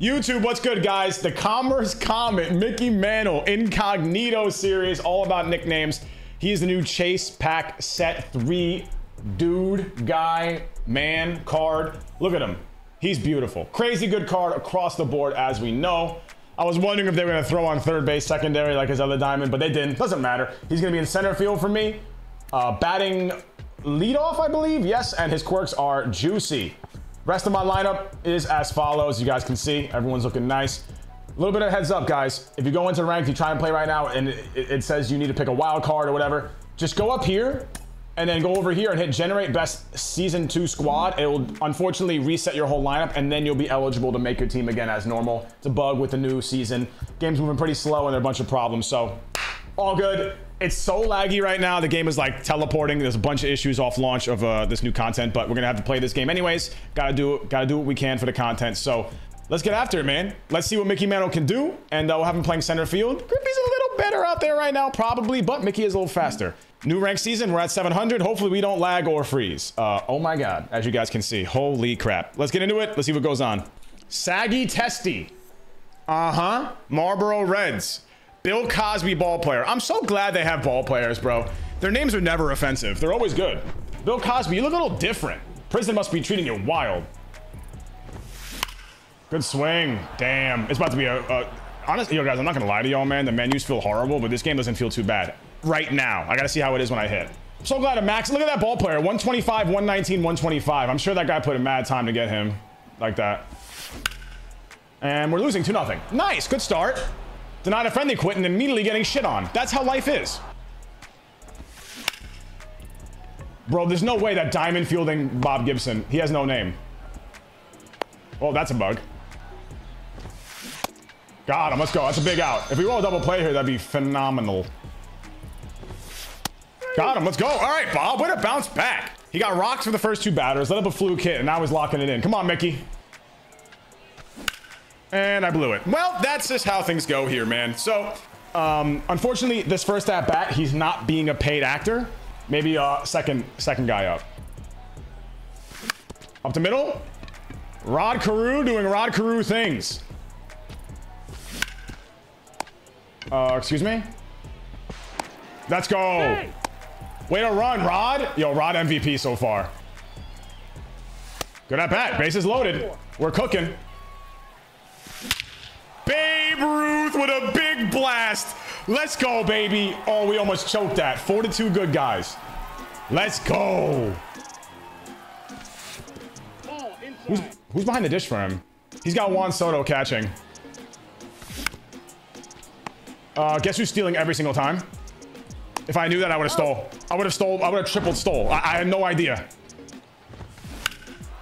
YouTube, what's good, guys? The Commerce Comet Mickey Mantle Incognito series, all about nicknames. He is the new Chase Pack Set 3 dude, guy, man card. Look at him. He's beautiful. Crazy good card across the board, as we know. I was wondering if they were going to throw on third base secondary like his other diamond, but they didn't. Doesn't matter. He's going to be in center field for me. Batting leadoff, I believe. Yes, and his quirks are juicy. Rest of my lineup is as follows. You guys can see everyone's looking nice. A little bit of heads up, guys. If you go into ranked, you try and play right now, and it says you need to pick a wild card or whatever, just go up here and then go over here and hit generate best season 2 squad. It will unfortunately reset your whole lineup, and then you'll be eligible to make your team again as normal. It's a bug with the new season. Game's moving pretty slow and there are a bunch of problems, so all good. It's so laggy right now. The game is like teleporting. There's a bunch of issues off launch of this new content, but we're gonna have to play this game anyways. Gotta do what we can for the content. So let's get after it, man. Let's see what Mickey Mantle can do, and we'll have him playing center field. Grippy's a little better out there right now, probably, but Mickey is a little faster. New rank season. We're at 700. Hopefully, we don't lag or freeze. Oh my God! As you guys can see, holy crap. Let's get into it. Let's see what goes on. Saggy Testy. Marlboro Reds. Bill Cosby ball player. I'm so glad they have ball players, bro. Their names are never offensive. They're always good. Bill Cosby, you look a little different. Prison must be treating you wild. Good swing. Damn. It's about to be a honestly, yo, guys, I'm not going to lie to y'all, man. The menus feel horrible, but this game doesn't feel too bad right now. I got to see how it is when I hit. I'm so glad to max. Look at that ball player. 125, 119, 125. I'm sure that guy put a mad time to get him like that. And we're losing 2-0. Nice. Good start. Denied a friendly quit and immediately getting shit on. That's how life is. Bro, there's no way that diamond fielding Bob Gibson. He has no name. Oh, that's a bug. Got him. Let's go. That's a big out. If we roll a double play here, that'd be phenomenal. Got him. Let's go. All right, Bob. Way to bounce back. He got rocks for the first two batters. Let up a fluke hit, and now he's locking it in. Come on, Mickey. And I blew it. Well, that's just how things go here, man. So, unfortunately, this first at-bat, he's not being a paid actor. Maybe second guy up. Up the middle. Rod Carew doing Rod Carew things. Excuse me? Let's go. Hey. Way to run, Rod. Yo, Rod MVP so far. Good at-bat. Bases loaded. We're cooking. Babe Ruth with a big blast. Let's go, baby. Oh, we almost choked that. 4-2 good guys. Let's go. Who's behind the dish for him? He's got Juan Soto catching. Guess who's stealing every single time? If I knew that, I would have stole. I would have stole. I would have tripled stole. I had no idea.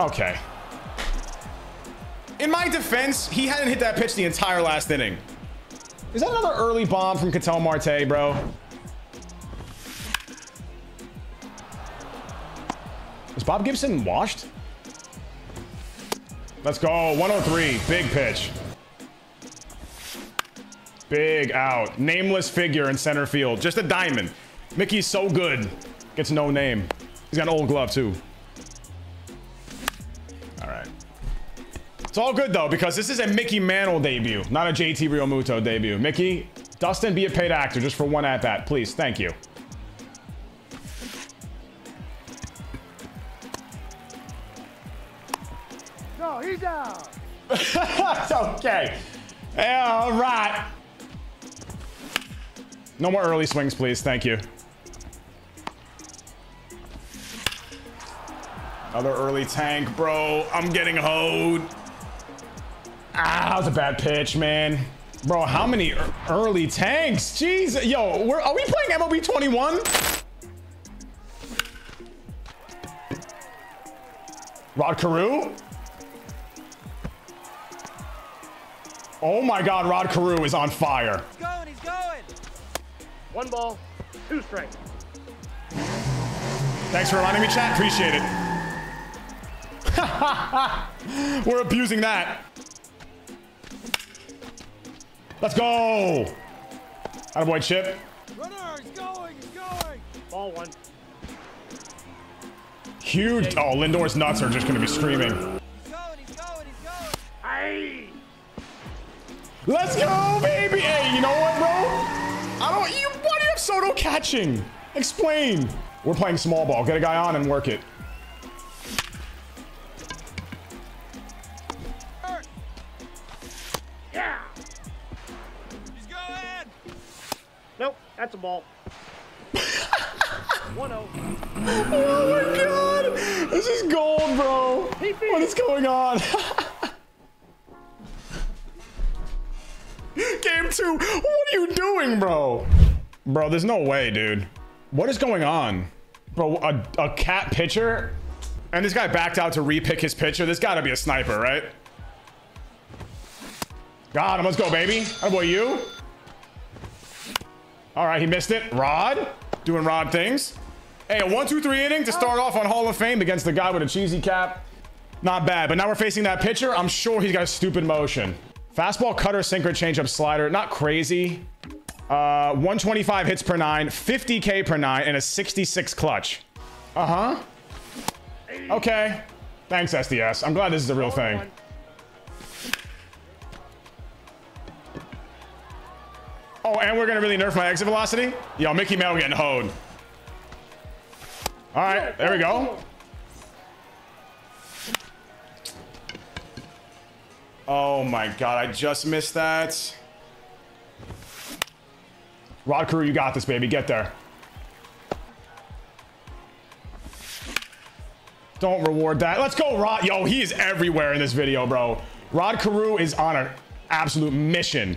Okay. In my defense, he hadn't hit that pitch the entire last inning. Is that another early bomb from Cattell Marte, bro? Is Bob Gibson washed? Let's go. 103. Big pitch. Big out. Nameless figure in center field. Just a diamond. Mickey's so good. Gets no name. He's got an old glove, too. All right. It's all good, though, because this is a Mickey Mantle debut, not a JT Realmuto debut. Mickey, Dustin, be a paid actor just for one at-bat, please. Thank you. No, he's out. It's okay. Yeah, all right. No more early swings, please. Thank you. Another early tank, bro. I'm getting hoed. Ah, that was a bad pitch, man. Bro, how many early tanks? Jeez. Yo, are we playing MLB 21? Rod Carew? Oh, my God. Rod Carew is on fire. He's going. He's going. 1 ball, 2 strikes. Thanks for reminding me, chat. Appreciate it. We're abusing that. Let's go! Attaboy, Chip. Runner, he's going, he's going! Ball 1. Huge. Oh, Lindor's nuts are just going to be screaming. He's going, he's going, he's going! Hey! Let's go, baby. Hey, you know what, bro? Why do you have Soto catching? Explain. We're playing small ball. Get a guy on and work it. Yeah. He's going. Nope, that's a ball. 1-0. Oh my god. This is gold, bro. What is going on? Game two. What are you doing, bro? Bro, there's no way, dude. What is going on? Bro, a cat pitcher? And this guy backed out to re-pick his pitcher. This gotta be a sniper, right? Got him. Let's go, baby. Oh boy, you. All right, he missed it. Rod. Doing Rod things. Hey, a 1-2-3 inning to start off on Hall of Fame against the guy with a cheesy cap. Not bad, but now we're facing that pitcher. I'm sure he's got a stupid motion. Fastball, cutter, sinker, changeup, slider. Not crazy. 125 hits per nine, 50K per nine, and a 66 clutch. Uh-huh. Okay. Thanks, SDS. I'm glad this is a real thing. Oh, and we're going to really nerf my exit velocity? Yo, Mickey Mantle getting hoed. All right, there we go. Oh my god, I just missed that. Rod Carew, you got this, baby. Get there. Don't reward that. Let's go, Rod. Yo, he is everywhere in this video, bro. Rod Carew is on an absolute mission.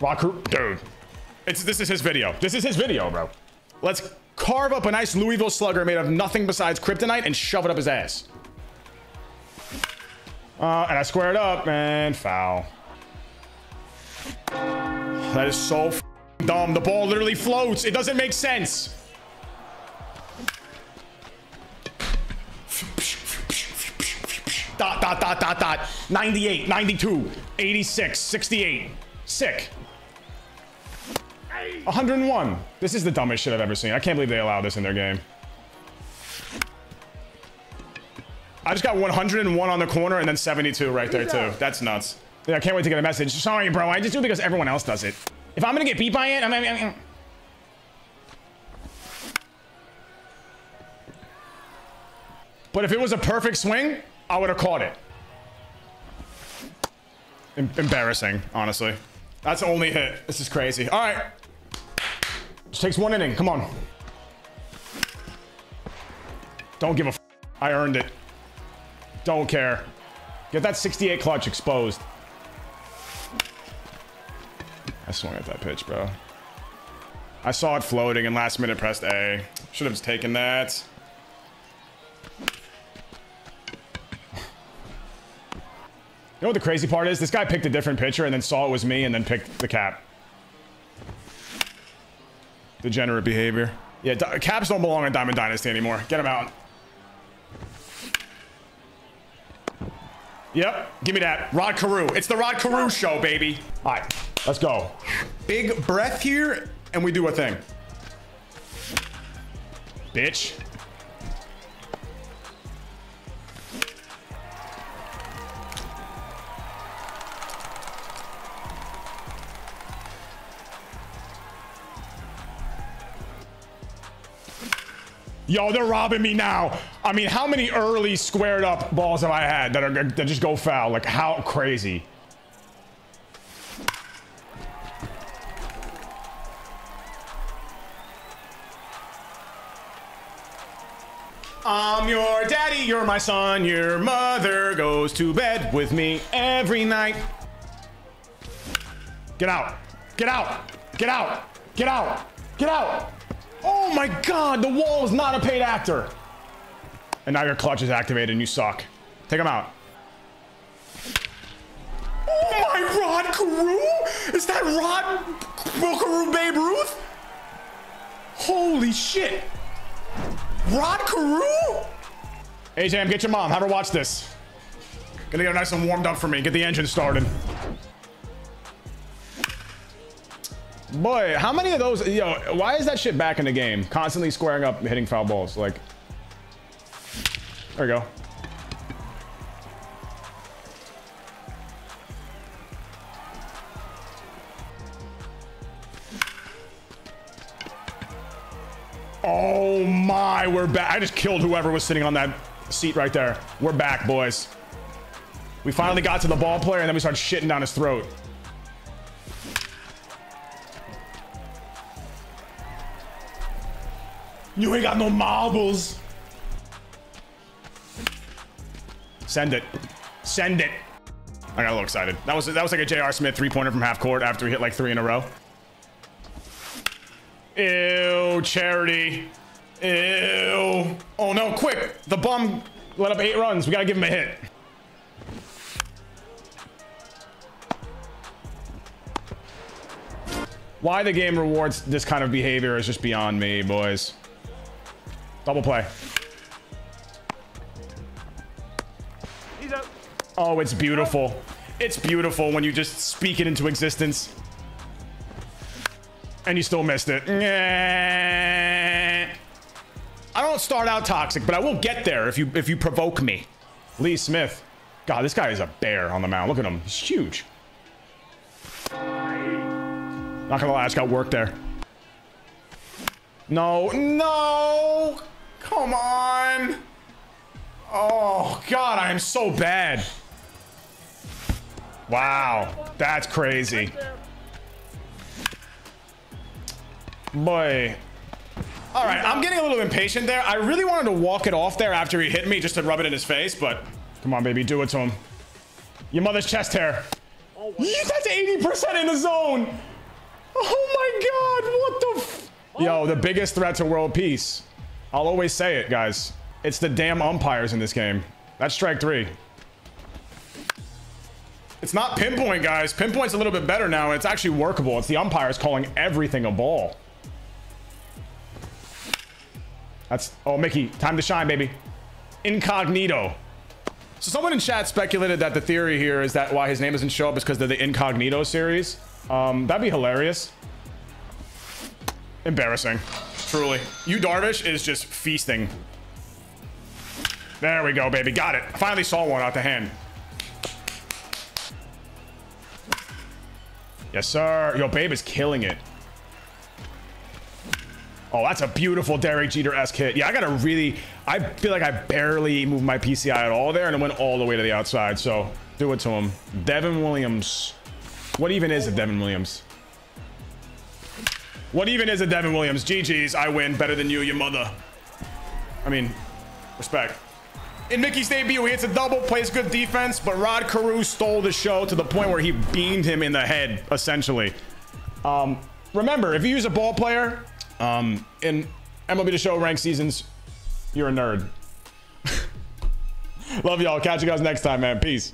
Rod Carew, dude. This is his video. This is his video, bro. Let's carve up a nice Louisville slugger made of nothing besides kryptonite and shove it up his ass. And I square it up and foul. That is so f***ing dumb. The ball literally floats. It doesn't make sense. Dot, dot, dot, dot, dot. 98, 92, 86, 68. Sick. 101. This is the dumbest shit I've ever seen. I can't believe they allow this in their game. I just got 101 on the corner and then 72 right there, too. That's nuts. Yeah, I can't wait to get a message. Sorry, bro. I just do it because everyone else does it. If I'm going to get beat by it, I'm... But if it was a perfect swing, I would have caught it. Embarrassing, honestly. That's the only hit. This is crazy. All right. Just takes one inning. Come on. Don't give a f***. I earned it. Don't care. Get that 68 clutch exposed. I swung at that pitch, bro. I saw it floating and last minute pressed A. Should have just taken that. You know what the crazy part is? This guy picked a different pitcher and then saw it was me and then picked the cap. Degenerate behavior. Yeah, caps don't belong in Diamond Dynasty anymore. Get him out. Yep, give me that. Rod Carew. It's the Rod Carew show, baby. All right, let's go. Big breath here, and we do a thing. Bitch. Yo, they're robbing me now. I mean, how many early squared up balls have I had that just go foul? Like, how crazy. I'm your daddy, you're my son, your mother goes to bed with me every night. Get out. Get out. Get out. Get out. Get out. Oh my god, the wall is not a paid actor. And now your clutch is activated and you suck. Take him out. Oh my, Rod Carew? Is that Rod Carew Babe Ruth? Holy shit. Rod Carew? Hey, Jam, get your mom. Have her watch this. Gonna get her nice and warmed up for me. Get the engine started. Boy, how many of those, yo, why is that shit back in the game? Constantly squaring up, hitting foul balls. Like, there we go. Oh my, we're back. I just killed whoever was sitting on that seat right there. We're back, boys. We finally got to the ball player, and then we started shitting down his throat. You ain't got no marbles. Send it. Send it. I got a little excited. That was like a J.R. Smith three-pointer from half court after we hit like three in a row. Ew, Charity. Ew. Oh no, quick. The bum let up 8 runs. We gotta give him a hit. Why the game rewards this kind of behavior is just beyond me, boys. Double play. He's up. Oh, it's beautiful. It's beautiful when you just speak it into existence. And you still missed it. I don't start out toxic, but I will get there if you provoke me. Lee Smith. God, this guy is a bear on the mound. Look at him. He's huge. Not gonna lie, I just got work there. No, no! Come on! Oh, God, I am so bad. Wow, that's crazy. Boy. All right, I'm getting a little impatient there. I really wanted to walk it off there after he hit me just to rub it in his face, but come on, baby, do it to him. Your mother's chest hair. Oh, wow. That's 80% in the zone. Oh my God, what the f— Yo, the biggest threat to world peace. I'll always say it, guys. It's the damn umpires in this game. That's strike 3. It's not pinpoint, guys. Pinpoint's a little bit better now, and it's actually workable. It's the umpires calling everything a ball. That's— oh, Mickey, time to shine, baby. Incognito. So someone in chat speculated that the theory here is that why his name doesn't show up is because they're the Incognito series. That'd be hilarious. Embarrassing. Truly. Yu Darvish is just feasting. There we go, baby. Got it. I finally saw one out the hand. Yes, sir. Yo, Babe is killing it. Oh, that's a beautiful Derek Jeter-esque hit. Yeah, I gotta really... I feel like I barely moved my PCI at all there, and it went all the way to the outside, so do it to him. Devin Williams... What even is a Devin Williams? What even is a Devin Williams? GG's, I win. Better than you, your mother. I mean, respect. In Mickey's debut, he hits a double, plays good defense, but Rod Carew stole the show to the point where he beamed him in the head, essentially. Remember, if you use a ball player in MLB The Show ranked seasons, you're a nerd. Love y'all. Catch you guys next time, man. Peace.